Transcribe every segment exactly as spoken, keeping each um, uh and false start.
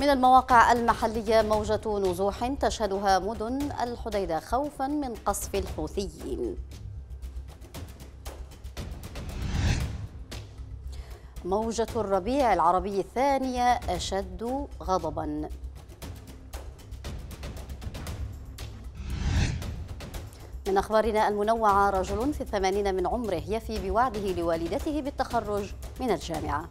من المواقع المحلية موجة نزوح تشهدها مدن الحديدة خوفا من قصف الحوثيين. موجة الربيع العربي الثانية أشد غضبا. من أخبارنا المنوعة، رجل في الثمانين من عمره يفي بوعده لوالدته بالتخرج من الجامعة.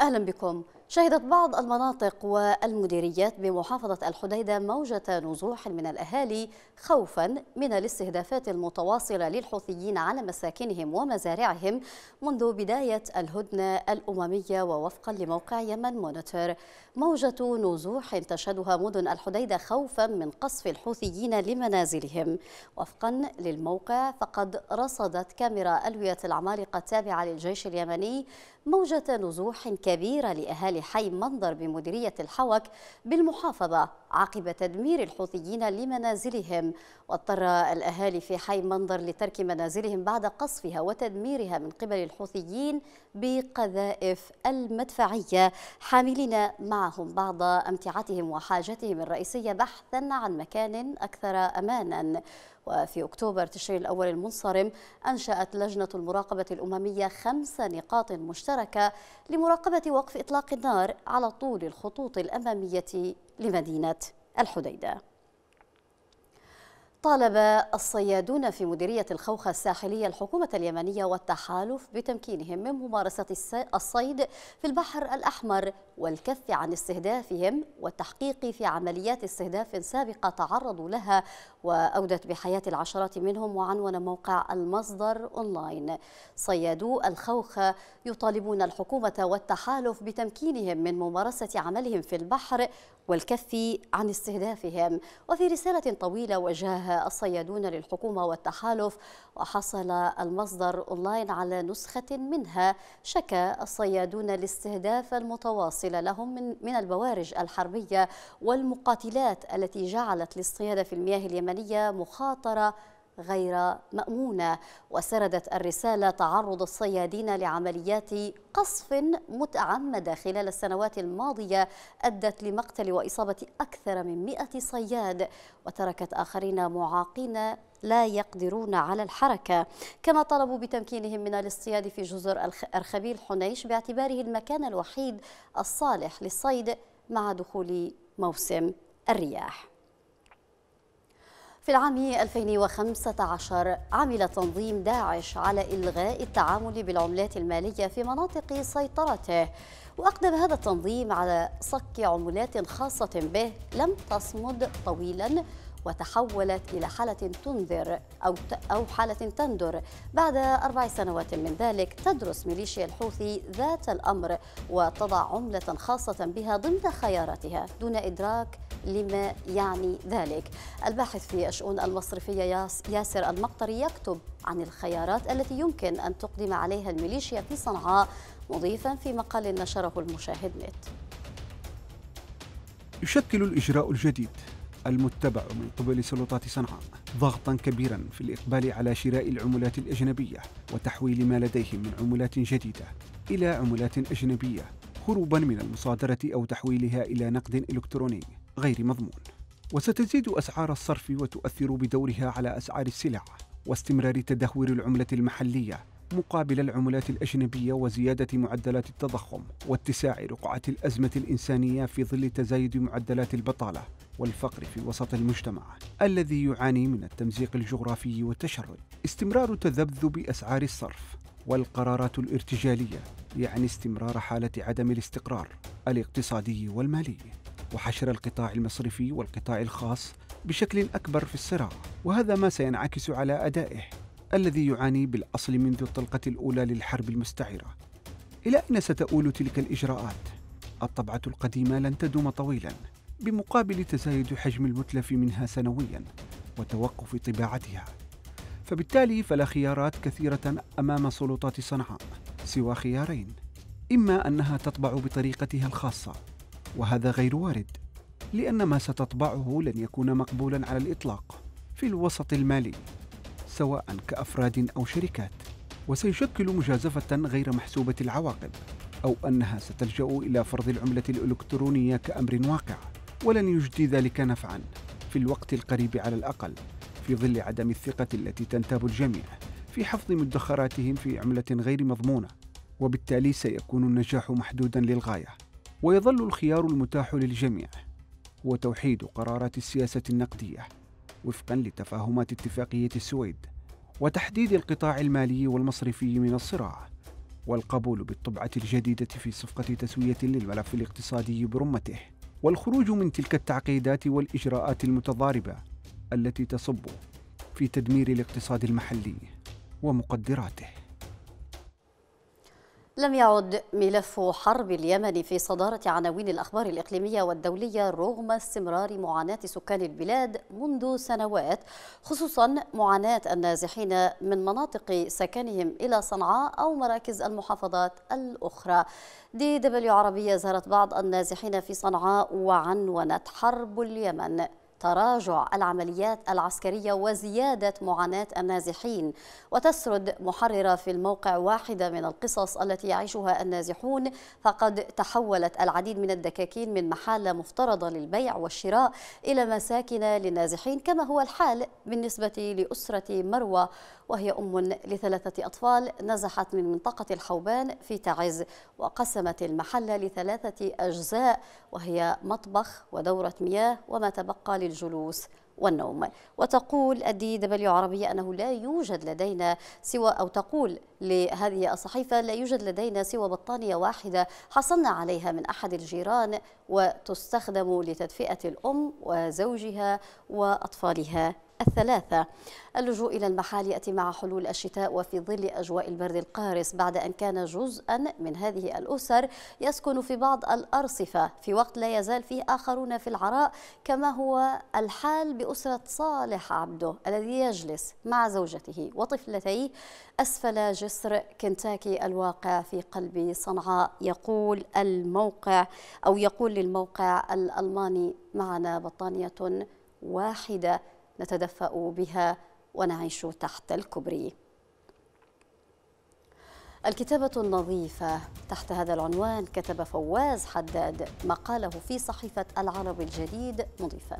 أهلا بكم. شهدت بعض المناطق والمديريات بمحافظة الحديدة موجة نزوح من الأهالي خوفا من الاستهدافات المتواصلة للحوثيين على مساكنهم ومزارعهم منذ بداية الهدنة الأممية. ووفقا لموقع يمن مونيتور، موجة نزوح تشهدها مدن الحديدة خوفا من قصف الحوثيين لمنازلهم. وفقا للموقع، فقد رصدت كاميرا ألوية العمالقة التابعة للجيش اليمني موجة نزوح كبيرة لأهالي حي منظر بمديرية الحوك بالمحافظة عقب تدمير الحوثيين لمنازلهم، واضطر الأهالي في حي منظر لترك منازلهم بعد قصفها وتدميرها من قبل الحوثيين بقذائف المدفعية، حاملين معهم بعض أمتعتهم وحاجتهم الرئيسية بحثا عن مكان أكثر أمانا. وفي أكتوبر تشرين الأول المنصرم، أنشأت لجنة المراقبة الأممية خمس نقاط مشتركة لمراقبة وقف إطلاق النار على طول الخطوط الأمامية لمدينة الحديدة. طالب الصيادون في مديرية الخوخة الساحلية الحكومة اليمنية والتحالف بتمكينهم من ممارسة الصيد في البحر الأحمر والكف عن استهدافهم والتحقيق في عمليات استهداف سابقة تعرضوا لها وأودت بحياة العشرات منهم. وعنون موقع المصدر أونلاين، صيادو الخوخة يطالبون الحكومة والتحالف بتمكينهم من ممارسة عملهم في البحر والكف عن استهدافهم. وفي رسالة طويلة وجهها الصيادون للحكومة والتحالف، وحصل المصدر أونلاين على نسخة منها، شكى الصيادون الاستهداف المتواصل لهم من, من البوارج الحربية والمقاتلات التي جعلت للصيادة في المياه اليمنية مخاطرة غير مأمونة. وسردت الرسالة تعرض الصيادين لعمليات قصف متعمدة خلال السنوات الماضية أدت لمقتل وإصابة أكثر من مئة صياد وتركت آخرين معاقين لا يقدرون على الحركة. كما طلبوا بتمكينهم من الاصطياد في جزر أرخبيل حنيش باعتباره المكان الوحيد الصالح للصيد مع دخول موسم الرياح. في العام ألفين وخمسة عشر عمل تنظيم داعش على إلغاء التعامل بالعملات المالية في مناطق سيطرته، وأقدم هذا التنظيم على صك عملات خاصة به لم تصمد طويلا وتحولت إلى حالة تنذر أو أو حالة تندر. بعد أربع سنوات من ذلك تدرس ميليشيا الحوثي ذات الأمر وتضع عملة خاصة بها ضمن خياراتها دون إدراك لما يعني ذلك. الباحث في الشؤون المصرفية ياسر المقطري يكتب عن الخيارات التي يمكن أن تقدم عليها الميليشيا في صنعاء، مضيفا في مقال نشره المشاهد نت: يشكل الإجراء الجديد المتبع من قبل سلطات صنعاء ضغطا كبيرا في الإقبال على شراء العملات الأجنبية وتحويل ما لديهم من عملات جديدة إلى عملات أجنبية، هروبا من المصادرة أو تحويلها إلى نقد إلكتروني غير مضمون. وستزيد أسعار الصرف وتؤثر بدورها على أسعار السلع واستمرار تدهور العملة المحلية مقابل العملات الأجنبية وزيادة معدلات التضخم واتساع رقعة الأزمة الإنسانية في ظل تزايد معدلات البطالة والفقر في وسط المجتمع الذي يعاني من التمزيق الجغرافي والتشرد. استمرار تذبذب أسعار الصرف والقرارات الارتجالية يعني استمرار حالة عدم الاستقرار الاقتصادي والمالي وحشر القطاع المصرفي والقطاع الخاص بشكل أكبر في الصراع، وهذا ما سينعكس على أدائه الذي يعاني بالأصل منذ الطلقة الأولى للحرب المستعرة. إلى أين ستؤول تلك الإجراءات؟ الطبعة القديمة لن تدوم طويلاً بمقابل تزايد حجم المتلف منها سنوياً وتوقف طباعتها، فبالتالي فلا خيارات كثيرة أمام سلطات صنعاء سوى خيارين: إما أنها تطبع بطريقتها الخاصة، وهذا غير وارد لأن ما ستطبعه لن يكون مقبولا على الإطلاق في الوسط المالي سواء كأفراد أو شركات، وسيشكل مجازفة غير محسوبة العواقب، أو أنها ستلجأ إلى فرض العملة الإلكترونية كأمر واقع، ولن يجدي ذلك نفعاً في الوقت القريب على الأقل، في ظل عدم الثقة التي تنتاب الجميع في حفظ مدخراتهم في عملة غير مضمونة، وبالتالي سيكون النجاح محدوداً للغاية. ويظل الخيار المتاح للجميع هو توحيد قرارات السياسة النقدية وفقاً لتفاهمات اتفاقية السويد، وتحديد القطاع المالي والمصرفي من الصراع، والقبول بالطبعة الجديدة في صفقة تسوية للملف الاقتصادي برمته، والخروج من تلك التعقيدات والإجراءات المتضاربة التي تصب في تدمير الاقتصاد المحلي ومقدراته. لم يعد ملف حرب اليمن في صدارة عناوين الأخبار الإقليمية والدولية رغم استمرار معاناة سكان البلاد منذ سنوات، خصوصا معاناة النازحين من مناطق سكنهم إلى صنعاء أو مراكز المحافظات الأخرى. دي دبليو عربية زارت بعض النازحين في صنعاء وعنونت حرب اليمن، تراجع العمليات العسكرية وزيادة معاناة النازحين. وتسرد محررة في الموقع واحدة من القصص التي يعيشها النازحون، فقد تحولت العديد من الدكاكين من محالة مفترضة للبيع والشراء إلى مساكن للنازحين، كما هو الحال بالنسبة لأسرة مروة، وهي أم لثلاثة أطفال نزحت من منطقة الحوبان في تعز، وقسمت المحلة لثلاثة أجزاء وهي مطبخ ودورة مياه وما تبقى للجلوس الجلوس والنوم. وتقول الدي دبليو عربية أنه لا يوجد لدينا سوى، أو تقول لهذه الصحيفة، لا يوجد لدينا سوى بطانية واحدة حصلنا عليها من أحد الجيران، وتستخدم لتدفئة الأم وزوجها وأطفالها الثلاثة. اللجوء إلى المحال يأتي مع حلول الشتاء وفي ظل أجواء البرد القارس، بعد أن كان جزءا من هذه الأسر يسكن في بعض الأرصفة في وقت لا يزال فيه آخرون في العراء، كما هو الحال بأسرة صالح عبده الذي يجلس مع زوجته وطفلتيه أسفل جسر كنتاكي الواقع في قلب صنعاء. يقول الموقع أو يقول للموقع الألماني: معنا بطانية واحدة نتدفأ بها ونعيش تحت الكوبري. الكتابة النظيفة، تحت هذا العنوان كتب فواز حداد مقاله في صحيفة العرب الجديد مضيفا: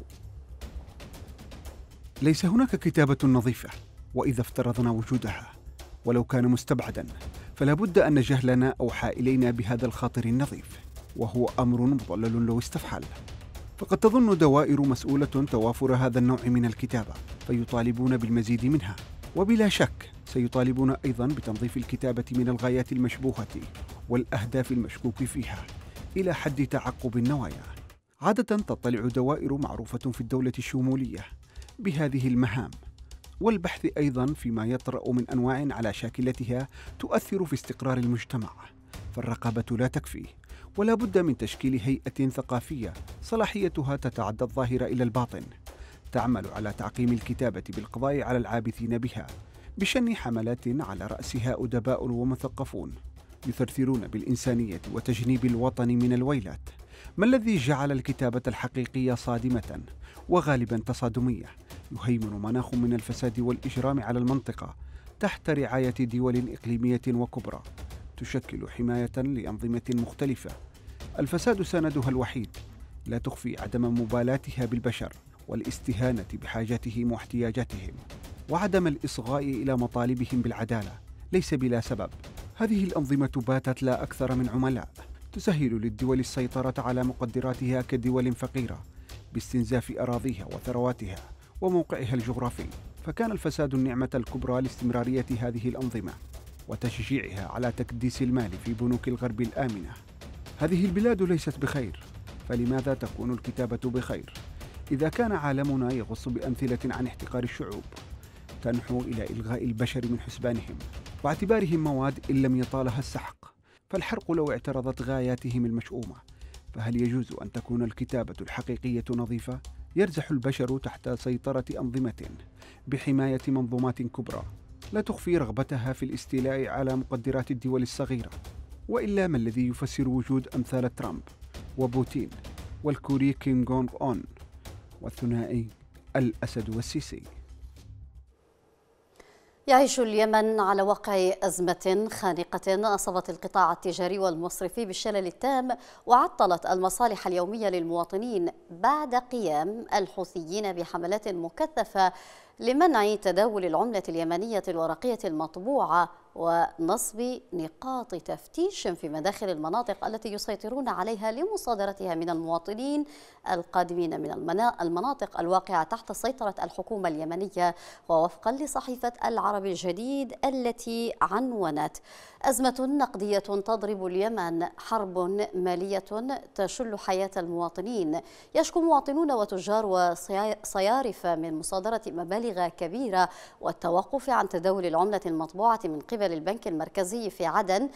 ليس هناك كتابة نظيفة، وإذا افترضنا وجودها ولو كان مستبعدا فلا بد أن جهلنا أوحى إلينا بهذا الخاطر النظيف، وهو أمر مضلل لو استفحل. فقد تظن دوائر مسؤولة توافر هذا النوع من الكتابة فيطالبون بالمزيد منها، وبلا شك سيطالبون أيضا بتنظيف الكتابة من الغايات المشبوهة والأهداف المشكوك فيها إلى حد تعقب النوايا. عادة تطلع دوائر معروفة في الدولة الشمولية بهذه المهام، والبحث أيضا فيما يطرأ من أنواع على شاكلتها تؤثر في استقرار المجتمع، فالرقابة لا تكفي، ولا بد من تشكيل هيئة ثقافية صلاحيتها تتعدى الظاهر إلى الباطن، تعمل على تعقيم الكتابة بالقضاء على العابثين بها، بشن حملات على رأسها أدباء ومثقفون يثرثرون بالإنسانية وتجنيب الوطن من الويلات. ما الذي جعل الكتابة الحقيقية صادمة وغالبا تصادمية، يهيمن مناخ من الفساد والإجرام على المنطقة تحت رعاية دول إقليمية وكبرى تشكل حماية لأنظمة مختلفة. الفساد سندها الوحيد لا تخفي عدم مبالاتها بالبشر والاستهانة بحاجاتهم واحتياجاتهم، وعدم الإصغاء إلى مطالبهم بالعدالة ليس بلا سبب. هذه الأنظمة باتت لا أكثر من عملاء، تسهل للدول السيطرة على مقدراتها كدول فقيرة باستنزاف أراضيها وثرواتها وموقعها الجغرافي. فكان الفساد النعمة الكبرى لاستمرارية هذه الأنظمة وتشجيعها على تكديس المال في بنوك الغرب الآمنة. هذه البلاد ليست بخير، فلماذا تكون الكتابة بخير؟ إذا كان عالمنا يغص بأمثلة عن احتقار الشعوب تنحو إلى إلغاء البشر من حسبانهم واعتبارهم مواد إن لم يطالها السحق، فالحرق لو اعترضت غاياتهم المشؤومة، فهل يجوز أن تكون الكتابة الحقيقية نظيفة؟ يرزح البشر تحت سيطرة أنظمة بحماية منظومات كبرى لا تخفي رغبتها في الاستيلاء على مقدرات الدول الصغيرة، وإلا ما الذي يفسر وجود أمثال ترامب وبوتين والكوري كيم جونغ أون والثنائي الأسد والسيسي؟ يعيش اليمن على وقع أزمة خانقة أصابت القطاع التجاري والمصرفي بالشلل التام، وعطلت المصالح اليومية للمواطنين بعد قيام الحوثيين بحملات مكثفة لمنع تداول العملة اليمنية الورقية المطبوعة ونصب نقاط تفتيش في مداخل المناطق التي يسيطرون عليها لمصادرتها من المواطنين القادمين من المناطق الواقعة تحت سيطرة الحكومة اليمنية. ووفقا لصحيفة العرب الجديد التي عنونت أزمة نقدية تضرب اليمن، حرب مالية تشل حياة المواطنين، يشكو مواطنون وتجار وصيارف من مصادرة مبالغ كبيرة والتوقف عن تداول العملة المطبوعة من قبل البنك المركزي في عدن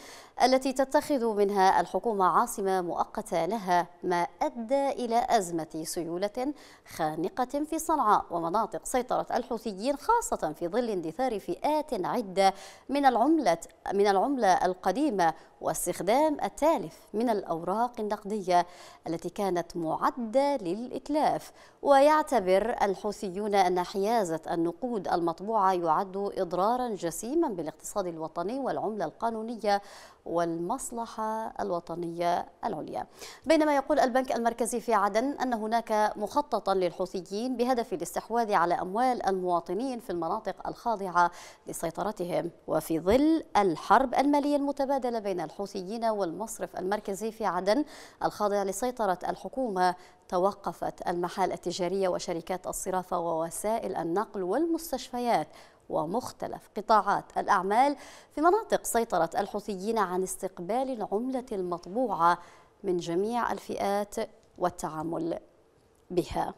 التي تتخذ منها الحكومة عاصمة مؤقتة لها، ما أدى إلى أزمة سيولة خانقة في صنعاء ومناطق سيطرة الحوثيين، خاصة في ظل اندثار فئات عدة من العملة من العملة القديمة واستخدام التالف من الأوراق النقدية التي كانت معدة للإتلاف. ويعتبر الحوثيون أن حيازة النقود المطبوعة يعد إضرارا جسيما بالاقتصاد الوطني والعملة القانونية والمصلحة الوطنية العليا. بينما يقول البنك المركزي في عدن أن هناك مخططا للحوثيين بهدف الاستحواذ على أموال المواطنين في المناطق الخاضعة لسيطرتهم، وفي ظل الحرب المالية المتبادلة بين الحوثيين والمصرف المركزي في عدن الخاضع لسيطرة الحكومة، توقفت المحال التجارية وشركات الصرافة ووسائل النقل والمستشفيات ومختلف قطاعات الأعمال في مناطق سيطرة الحوثيين عن استقبال العملة المطبوعة من جميع الفئات والتعامل بها.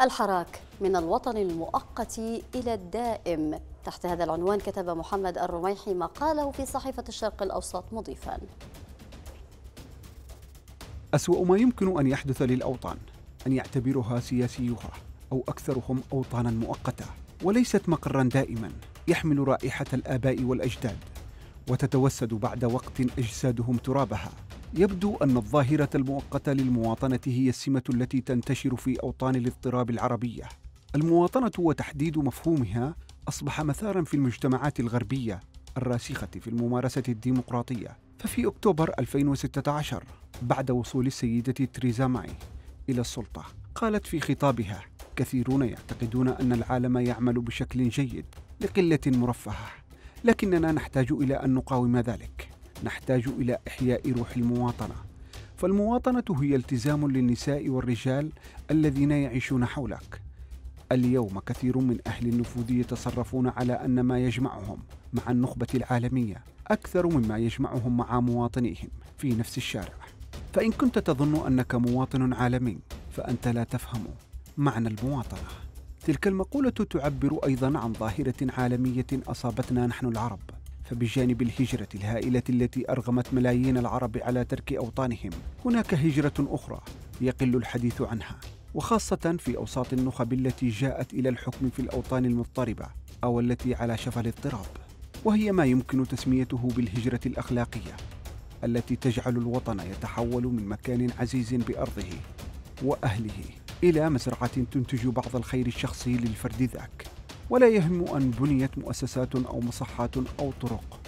الحراك من الوطن المؤقت إلى الدائم، تحت هذا العنوان كتب محمد الرميحي مقاله في صحيفة الشرق الأوسط مضيفاً: أسوأ ما يمكن أن يحدث للأوطان أن يعتبرها سياسيها أو أكثرهم أوطاناً مؤقتة وليست مقراً دائماً يحمل رائحة الآباء والأجداد وتتوسد بعد وقت أجسادهم ترابها. يبدو أن الظاهرة المؤقتة للمواطنة هي السمة التي تنتشر في أوطان الاضطراب العربية. المواطنة وتحديد مفهومها أصبح مثاراً في المجتمعات الغربية الراسخة في الممارسة الديمقراطية. ففي أكتوبر ألفين وستة عشر بعد وصول السيدة تريزا ماي إلى السلطة قالت في خطابها: كثيرون يعتقدون أن العالم يعمل بشكل جيد لقلة مرفهة، لكننا نحتاج إلى أن نقاوم ذلك، نحتاج إلى إحياء روح المواطنة. فالمواطنة هي التزام للنساء والرجال الذين يعيشون حولك. اليوم كثير من أهل النفوذ يتصرفون على أن ما يجمعهم مع النخبة العالمية أكثر مما يجمعهم مع مواطنيهم في نفس الشارع. فإن كنت تظن أنك مواطن عالمي فأنت لا تفهم معنى المواطنة. تلك المقولة تعبر أيضا عن ظاهرة عالمية أصابتنا نحن العرب، فبجانب الهجرة الهائلة التي أرغمت ملايين العرب على ترك أوطانهم هناك هجرة أخرى يقل الحديث عنها، وخاصة في أوساط النخب التي جاءت إلى الحكم في الأوطان المضطربة أو التي على شفا الاضطراب، وهي ما يمكن تسميته بالهجرة الأخلاقية التي تجعل الوطن يتحول من مكان عزيز بأرضه وأهله إلى مزرعة تنتج بعض الخير الشخصي للفرد ذاك، ولا يهم أن بنيت مؤسسات أو مصحات أو طرق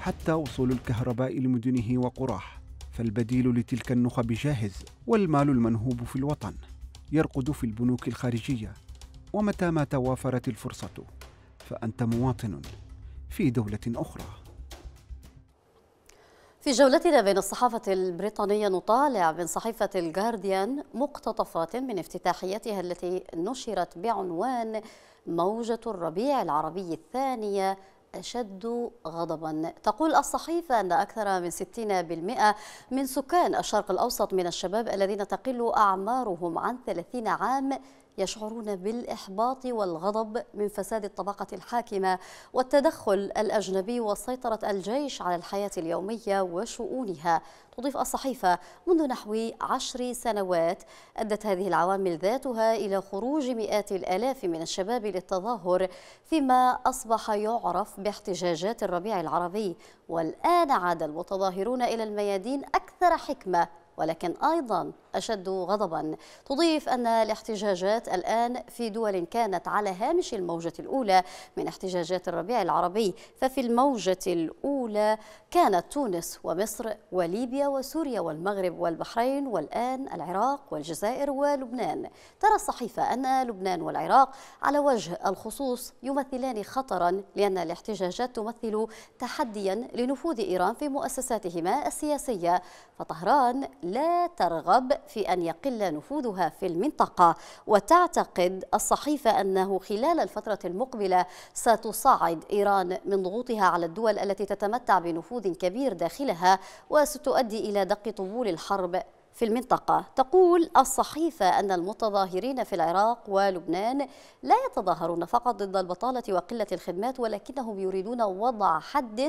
حتى وصول الكهرباء لمدنه وقراه، فالبديل لتلك النخب جاهز، والمال المنهوب في الوطن يرقد في البنوك الخارجية. ومتى ما توافرت الفرصة فأنت مواطن في دولة أخرى. في جولتنا بين الصحافة البريطانية نطالع من صحيفة الجارديان مقتطفات من افتتاحيتها التي نشرت بعنوان: موجة الربيع العربي الثانية أشد غضبا. تقول الصحيفة أن أكثر من ستين بالمئة من سكان الشرق الأوسط من الشباب الذين تقل أعمارهم عن ثلاثين عام يشعرون بالإحباط والغضب من فساد الطبقة الحاكمة والتدخل الأجنبي وسيطرة الجيش على الحياة اليومية وشؤونها. تضيف الصحيفة: منذ نحو عشر سنوات أدت هذه العوامل ذاتها إلى خروج مئات الآلاف من الشباب للتظاهر فيما أصبح يعرف باحتجاجات الربيع العربي، والآن عاد المتظاهرون إلى الميادين أكثر حكمة ولكن أيضا أشد غضبا. تضيف أن الاحتجاجات الآن في دول كانت على هامش الموجة الأولى من احتجاجات الربيع العربي، ففي الموجة الأولى كانت تونس ومصر وليبيا وسوريا والمغرب والبحرين، والآن العراق والجزائر ولبنان. ترى الصحيفة أن لبنان والعراق على وجه الخصوص يمثلان خطرا، لأن الاحتجاجات تمثل تحديا لنفوذ إيران في مؤسساتهما السياسية، فطهران لا ترغب في أن يقل نفوذها في المنطقة. وتعتقد الصحيفة أنه خلال الفترة المقبلة ستصاعد إيران من ضغوطها على الدول التي تتمتع بنفوذ كبير داخلها، وستؤدي إلى دق طبول الحرب في المنطقة. تقول الصحيفة أن المتظاهرين في العراق ولبنان لا يتظاهرون فقط ضد البطالة وقلة الخدمات، ولكنهم يريدون وضع حد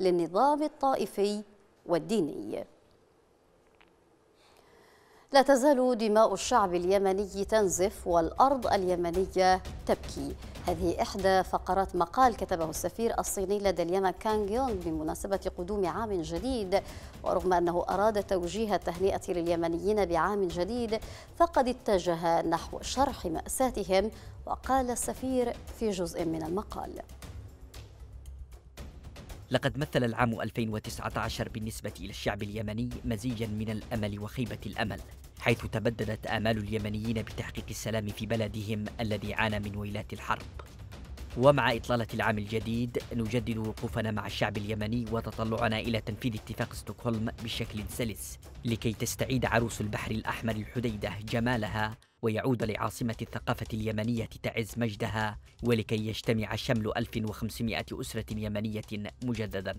للنظام الطائفي والديني. لا تزال دماء الشعب اليمني تنزف والأرض اليمنية تبكي. هذه إحدى فقرات مقال كتبه السفير الصيني لدى اليمن كانغ يونغ بمناسبة قدوم عام جديد. ورغم أنه أراد توجيه التهنئة لليمنيين بعام جديد، فقد اتجه نحو شرح مأساتهم. وقال السفير في جزء من المقال: لقد مثل العام ألفين وتسعة عشر بالنسبة إلى الشعب اليمني مزيجاً من الأمل وخيبة الأمل، حيث تبددت آمال اليمنيين بتحقيق السلام في بلدهم الذي عانى من ويلات الحرب. ومع إطلالة العام الجديد نجدد وقوفنا مع الشعب اليمني وتطلعنا إلى تنفيذ اتفاق ستوكهولم بشكل سلس، لكي تستعيد عروس البحر الأحمر الحديدة جمالها، ويعود لعاصمة الثقافة اليمنية تعز مجدها، ولكي يجتمع شمل ألف وخمسمائة أسرة يمنية مجددا.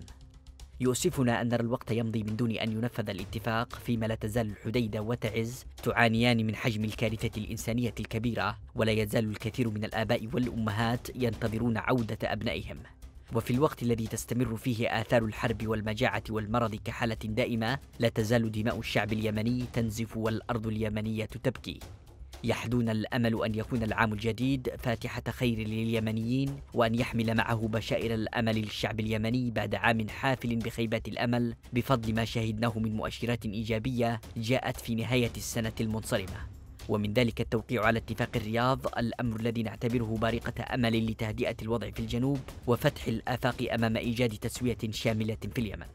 يؤسفنا أن نرى الوقت يمضي من دون أن ينفذ الاتفاق، فيما لا تزال الحديدة وتعز تعانيان من حجم الكارثة الإنسانية الكبيرة، ولا يزال الكثير من الآباء والأمهات ينتظرون عودة أبنائهم. وفي الوقت الذي تستمر فيه آثار الحرب والمجاعة والمرض كحالة دائمة، لا تزال دماء الشعب اليمني تنزف والأرض اليمنية تبكي. يحدون الأمل أن يكون العام الجديد فاتحة خير لليمنيين، وأن يحمل معه بشائر الأمل للشعب اليمني بعد عام حافل بخيبات الأمل، بفضل ما شاهدناه من مؤشرات إيجابية جاءت في نهاية السنة المنصرمة، ومن ذلك التوقيع على اتفاق الرياض، الأمر الذي نعتبره بارقة أمل لتهدئة الوضع في الجنوب وفتح الآفاق أمام إيجاد تسوية شاملة في اليمن.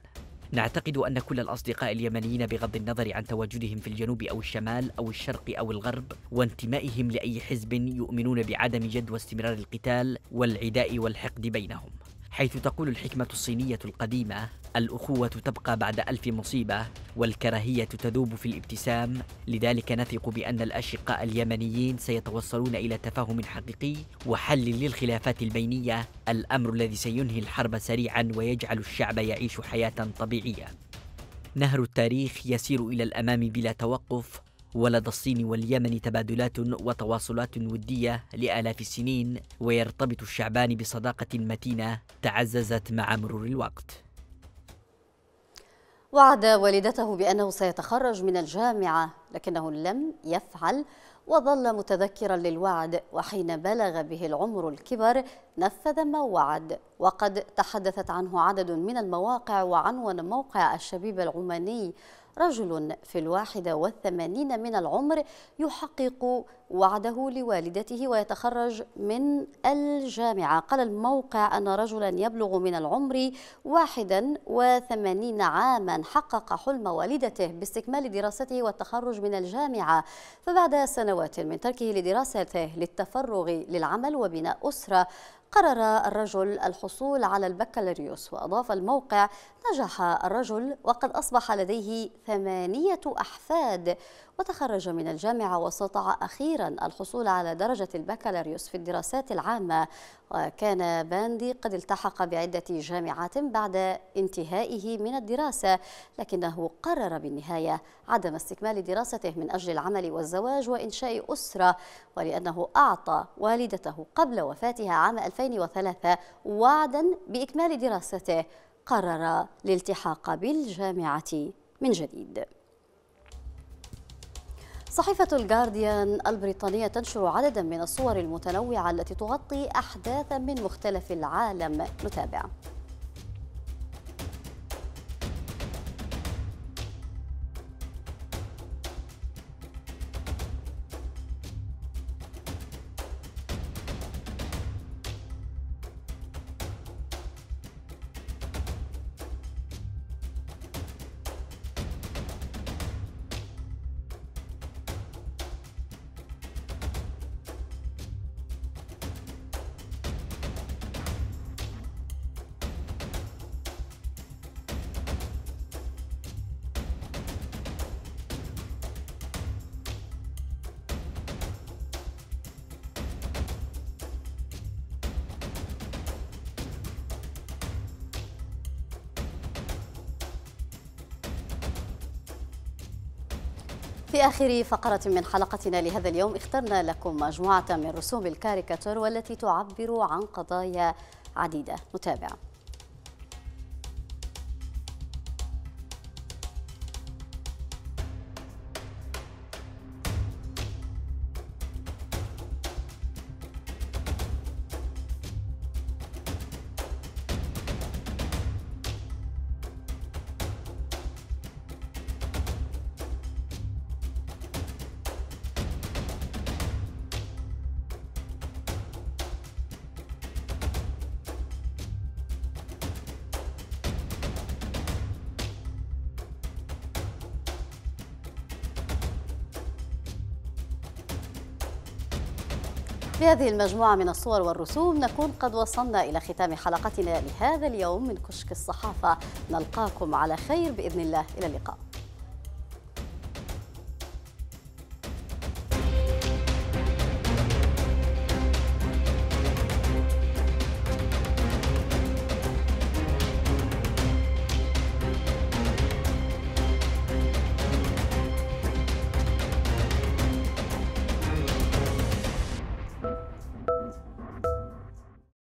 نعتقد أن كل الأصدقاء اليمنيين بغض النظر عن تواجدهم في الجنوب أو الشمال أو الشرق أو الغرب، وانتمائهم لأي حزب، يؤمنون بعدم جدوى استمرار القتال والعداء والحقد بينهم، حيث تقول الحكمة الصينية القديمة: الأخوة تبقى بعد ألف مصيبة، والكراهية تذوب في الابتسام. لذلك نثق بأن الأشقاء اليمنيين سيتوصلون إلى تفاهم حقيقي وحل للخلافات البينية، الأمر الذي سينهي الحرب سريعا ويجعل الشعب يعيش حياة طبيعية. نهر التاريخ يسير إلى الأمام بلا توقف، ولدى الصين واليمن تبادلات وتواصلات ودية لآلاف السنين، ويرتبط الشعبان بصداقة متينة تعززت مع مرور الوقت. وعد والدته بأنه سيتخرج من الجامعة، لكنه لم يفعل وظل متذكرا للوعد، وحين بلغ به العمر الكبر نفذ ما وعد. وقد تحدثت عنه عدد من المواقع، وعنون موقع الشبيبة العماني: رجل في الواحدة والثمانين من العمر يحقق وعده لوالدته ويتخرج من الجامعة. قال الموقع أن رجلا يبلغ من العمر واحدا وثمانين عاما حقق حلم والدته باستكمال دراسته والتخرج من الجامعة، فبعد سنوات من تركه لدراسته للتفرغ للعمل وبناء أسرة، قرر الرجل الحصول على البكالوريوس. وأضاف الموقع: نجح الرجل وقد أصبح لديه ثمانية أحفاد، وتخرج من الجامعة واستطاع أخيرا الحصول على درجة البكالوريوس في الدراسات العامة. وكان باندي قد التحق بعدة جامعات بعد انتهائه من الدراسة، لكنه قرر بالنهاية عدم استكمال دراسته من أجل العمل والزواج وإنشاء أسرة، ولأنه أعطى والدته قبل وفاتها عام ألفين وثلاثة وعدا بإكمال دراسته، قرر الالتحاق بالجامعة من جديد. صحيفة الجارديان البريطانية تنشر عددا من الصور المتنوعة التي تغطي أحداثا من مختلف العالم. نتابع. في آخر فقرة من حلقتنا لهذا اليوم اخترنا لكم مجموعة من رسوم الكاريكاتير والتي تعبر عن قضايا عديدة. نتابع. بهذه المجموعة من الصور والرسوم نكون قد وصلنا إلى ختام حلقتنا لهذا اليوم من كشك الصحافة. نلقاكم على خير بإذن الله. إلى اللقاء.